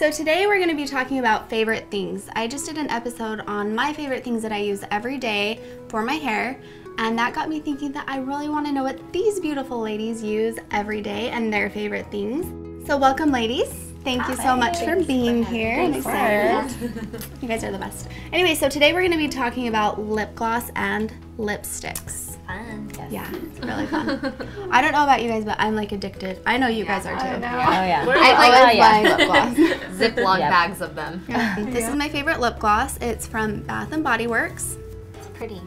So today we're going to be talking about favorite things. I just did an episode on my favorite things that I use every day for my hair, and that got me thinking that I really want to know what these beautiful ladies use every day and their favorite things. So welcome, ladies. Thank you so much for being here. I'm excited. You guys are the best. Anyway, so today we're going to be talking about lip gloss and lipsticks. Fun. Yes. Yeah, it's really fun. I don't know about you guys, but I'm like addicted. I know you guys are too. I know. Yeah. Oh yeah. I always buy lip gloss. Ziploc bags of them. Yeah. This is my favorite lip gloss. It's from Bath and Body Works. It's pretty.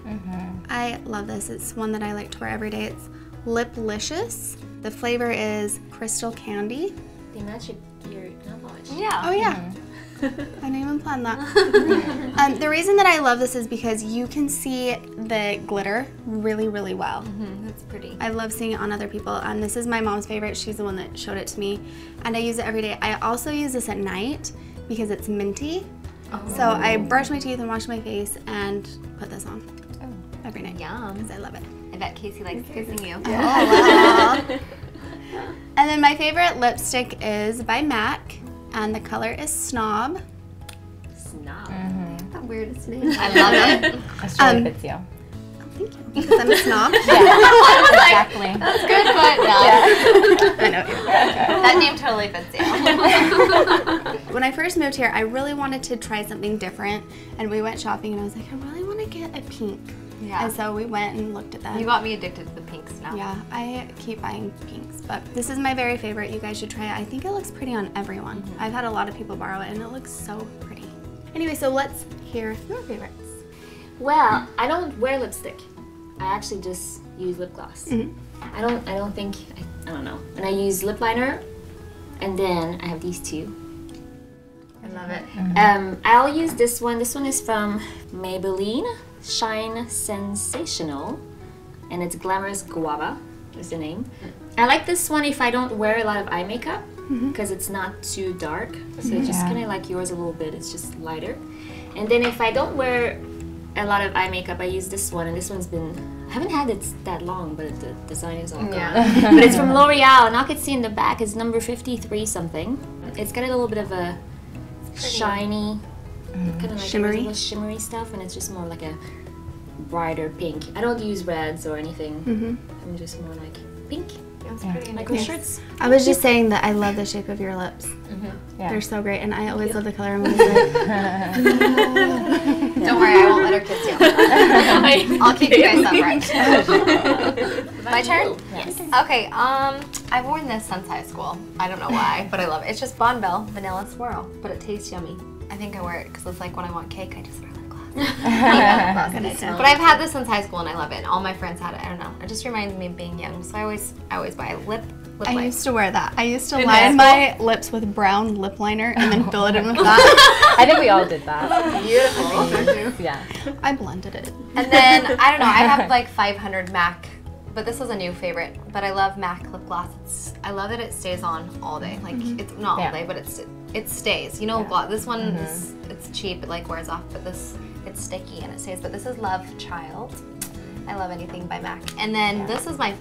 I love this. It's one that I like to wear every day. It's Liplicious. The flavor is Crystal Candy. They match your knowledge. Yeah. Oh yeah. I didn't even plan that. The reason that I love this is because you can see the glitter really, really well. That's pretty. I love seeing it on other people. This is my mom's favorite. She's the one that showed it to me, and I use it every day. I also use this at night because it's minty. So I brush my teeth and wash my face and put this on every night. Yum. Because I love it. I bet Casey likes kissing you. Oh, wow. And then my favorite lipstick is by MAC, and the color is Snob. Snob. That's the weirdest name. I love it. It really fits you. Thank you. Because I'm a snob. Exactly. That's good, but no. I know. That name totally fits you. When I first moved here, I really wanted to try something different, and we went shopping, and I was like, I really want to get a pink. Yeah. And so we went and looked at them. You got me addicted to the pinks now. Yeah, I keep buying pinks, but this is my very favorite. You guys should try it. I think it looks pretty on everyone. I've had a lot of people borrow it, and it looks so pretty. Anyway, so let's hear your favorites. Well, I don't wear lipstick. I actually just use lip gloss. I don't know. And I use lip liner, and then I have these two. I love it. I'll use this one. This one is from Maybelline. Shine Sensational, and it's Glamorous Guava is the name. I like this one if I don't wear a lot of eye makeup because it's not too dark, so it's just kind of like yours a little bit. It's just lighter. And then if I don't wear a lot of eye makeup, I use this one, and this one's been, I haven't had it that long, but the design is all gone. But it's from L'Oréal, and I could see in the back it's number 53 something. It's got a little bit of a shiny, kind of like shimmery, shimmery stuff, and it's just more like a brighter pink. I don't use reds or anything. I'm just more like pink. That's pretty. Like my shirts. I was just saying that I love the shape of your lips. They're so great, and I always love the color. I'm always like, don't worry, I won't let her kiss you. I'll keep you guys upright. My turn? Yes. Okay. I've worn this since high school. I don't know why, but I love it. It's just Bon Bell Vanilla Swirl, but it tastes yummy. I think I wear it because it's like when I want cake, I just wear lip gloss. But I've had this since high school and I love it. And all my friends had it. I don't know. It just reminds me of being young. So I always buy lip liner. I used to wear that. I used to line my lips with brown lip liner and then fill it in with that. I think we all did that. Beautiful. Yeah. I blended it. And then I don't know. I have like 500 MAC. But this was a new favorite. But I love MAC lip gloss. I love that it stays on all day. Like it's not all day, but it stays. You know, this one is, it's cheap. It like wears off, but this, it's sticky and it stays. But this is Love Child. I love anything by MAC. And then this is my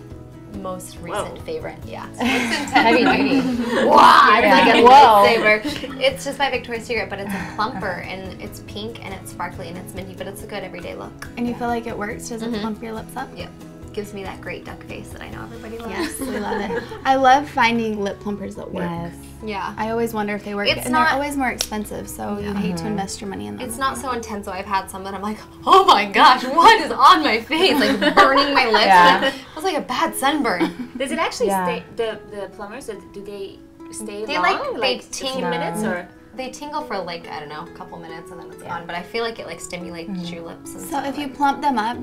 most recent favorite. Yeah, so it's intense. Heavy duty. Wow, it's like a lightsaber. It's just by Victoria's Secret, but it's a plumper and it's pink and it's sparkly and it's minty, but it's a good everyday look. And you feel like it works? Does it plump your lips up? Yep. Gives me that great duck face that I know everybody loves. Yes, we love it. I love finding lip plumpers that work. Yes. Yeah. I always wonder if they work, and they're always more expensive, so you hate to invest your money in them. It's not so intense, though. I've had some that I'm like, oh my gosh, what is on my face? Like burning my lips. It was like a bad sunburn. Does it actually stay, the plumbers, do they stay long? Like 15 minutes or? They tingle for like, I don't know, a couple minutes and then it's gone, but I feel like it like stimulates your lips. And so if you plump them up,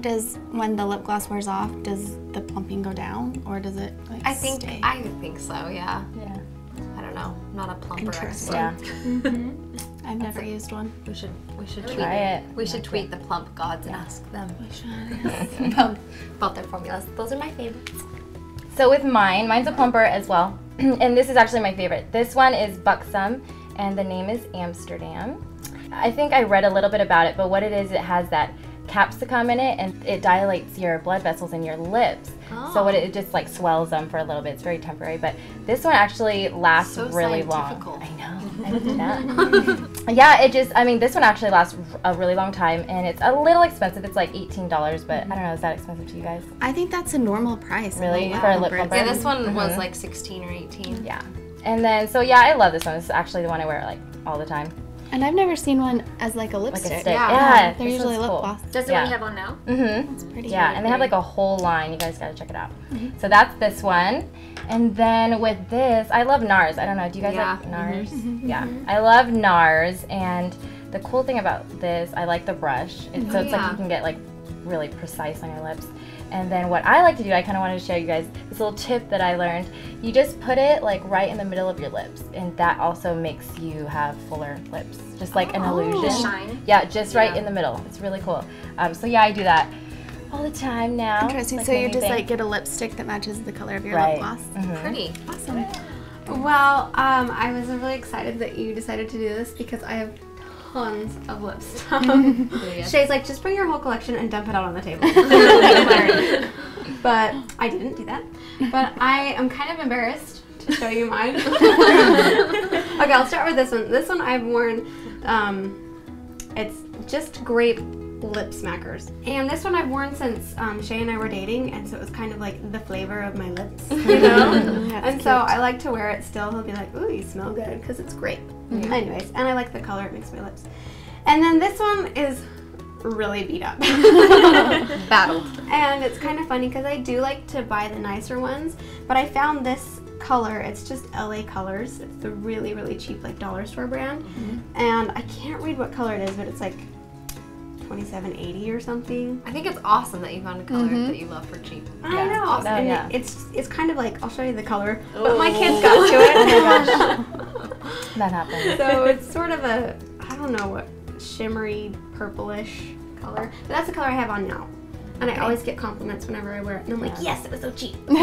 when the lip gloss wears off, does the plumping go down or does it like stay? I think so, yeah. I don't know, I'm not a plumper expert. I've never used one. We should try it. We should tweet the plump gods and ask them. We should. About their formulas. Those are my favorites. So with mine, mine's a plumper as well. And this is actually my favorite. This one is Buxom. And the name is Amsterdam. I think I read a little bit about it, but what it is, it has that capsicum in it, and it dilates your blood vessels in your lips. Oh. So it just like swells them for a little bit. It's very temporary, but this one actually lasts so really long. I know. I didn't know that. Yeah, it just, I mean, this one actually lasts a really long time, and it's a little expensive. It's like $18, but I don't know, is that expensive to you guys? I think that's a normal price. Really? Wow. For a lip plumper? Yeah, this one was like 16 or 18. Yeah. And then, so yeah, I love this one. This is actually the one I wear like all the time. And I've never seen one as like a lipstick. Like a yeah, they're usually lip gloss. That's the one you have on now? Mm-hmm. That's pretty. Yeah, really and they have like a whole line. You guys gotta check it out. So that's this one. And then with this, I love NARS. I don't know, do you guys like NARS? Yeah, I love NARS. And the cool thing about this, I like the brush. It's, so it's like you can get like really precise on your lips. And then what I like to do, I kind of wanted to show you guys this little tip that I learned. You just put it like right in the middle of your lips, and that also makes you have fuller lips. Just like an illusion. Shine. Yeah, just right in the middle. It's really cool. So yeah, I do that all the time now. Interesting. Like so you just like get a lipstick that matches the color of your lip gloss. Pretty. Awesome. Yeah. Well, I was really excited that you decided to do this because I have tons of lip stuff. Shay's like, just bring your whole collection and dump it out on the table. But I didn't do that. But I am kind of embarrassed to show you mine. Okay, I'll start with this one. This one I've worn, it's just grape Lip Smackers. And this one I've worn since Shay and I were dating, and so it was kind of like the flavor of my lips, you know? And so I like to wear it still. He'll be like, ooh, you smell good, because it's grape. Anyways, and I like the color, it makes my lips. And then this one is really beat up. Battled. And it's kind of funny because I do like to buy the nicer ones, but I found this color, it's just LA Colors. It's the really, really cheap like dollar store brand. And I can't read what color it is, but it's like $27.80 or something. I think it's awesome that you found a color that you love for cheap. I know. Awesome. And it's kind of like, I'll show you the color, but my kids got to it. That happened. So it's sort of a, I don't know what, shimmery, purplish color. But that's the color I have on now. And I always get compliments whenever I wear it. And I'm like, yes, it was so cheap. And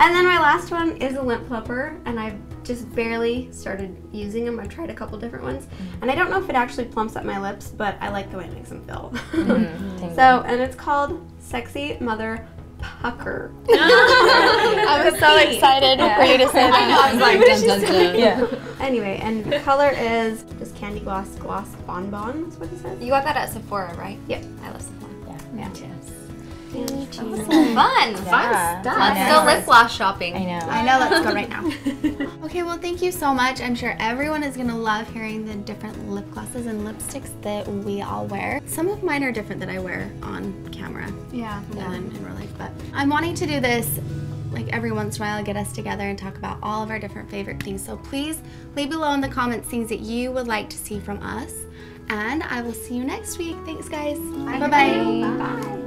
then my last one is a lip plumper. And I've just barely started using them. I've tried a couple different ones. And I don't know if it actually plumps up my lips, but I like the way it makes them feel. So, and it's called Sexy Mother Pucker. I was so excited for you to say that. I know, I was like, Anyway, and the color is this Candy Gloss Bonbon, is what it says. You got that at Sephora, right? Yep. I love Sephora. Yeah. That was fun. Fun stuff. Let's go lip gloss shopping. I know. I know, let's go right now. Okay, well thank you so much. I'm sure everyone is going to love hearing the different lip glosses and lipsticks that we all wear. Some of mine are different that I wear on camera. Than in real life, but I'm wanting to do this like every once in a while, get us together and talk about all of our different favorite things. So please leave below in the comments things that you would like to see from us. And I will see you next week. Thanks, guys. Bye-bye. Bye.